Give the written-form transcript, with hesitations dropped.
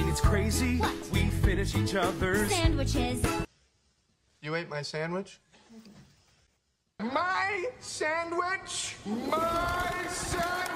mean, it's crazy. What? We finish each other's sandwiches. You ate my sandwich? My sandwich! My sandwich!